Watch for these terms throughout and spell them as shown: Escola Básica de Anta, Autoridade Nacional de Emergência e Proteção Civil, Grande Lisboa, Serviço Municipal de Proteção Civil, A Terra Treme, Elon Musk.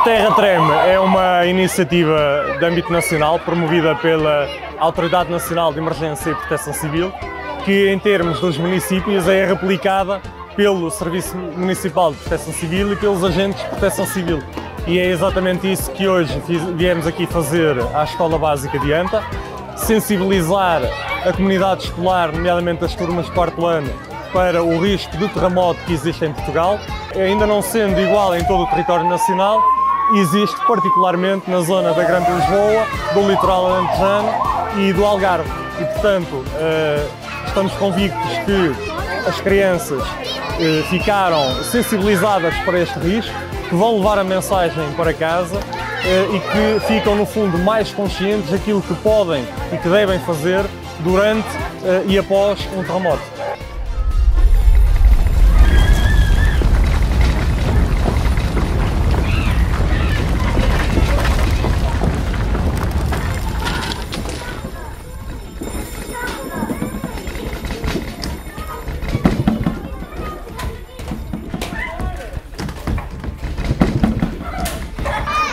A Terra Treme é uma iniciativa de âmbito nacional promovida pela Autoridade Nacional de Emergência e Proteção Civil, que em termos dos municípios é replicada pelo Serviço Municipal de Proteção Civil e pelos agentes de proteção civil. E é exatamente isso que hoje viemos aqui fazer à Escola Básica de Anta, sensibilizar a comunidade escolar, nomeadamente as turmas de 4º ano, para o risco de terremoto que existe em Portugal. Ainda não sendo igual em todo o território nacional, existe particularmente na zona da Grande Lisboa, do litoral alentejano e do Algarve. E, portanto, estamos convictos que as crianças ficaram sensibilizadas para este risco, que vão levar a mensagem para casa e que ficam, no fundo, mais conscientes daquilo que podem e que devem fazer durante e após um terremoto.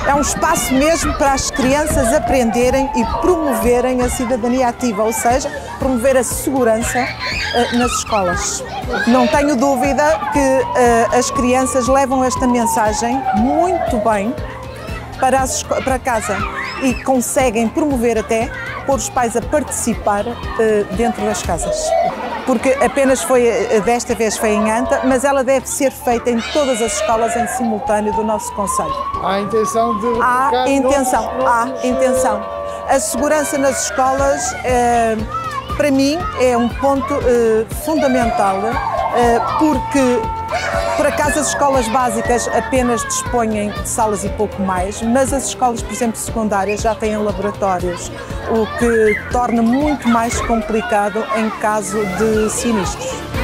É um espaço mesmo para as crianças aprenderem e promoverem a cidadania ativa, ou seja, promover a segurança nas escolas. Não tenho dúvida que as crianças levam esta mensagem muito bem para casa e conseguem promover até pôr os pais a participar dentro das casas. Porque apenas desta vez foi em Anta, mas ela deve ser feita em todas as escolas em simultâneo do nosso concelho. Há intenção de... Há intenção. A segurança nas escolas, para mim, é um ponto fundamental, porque por acaso as escolas básicas apenas dispõem de salas e pouco mais, mas as escolas, por exemplo, secundárias já têm laboratórios, o que torna muito mais complicado em caso de sinistros.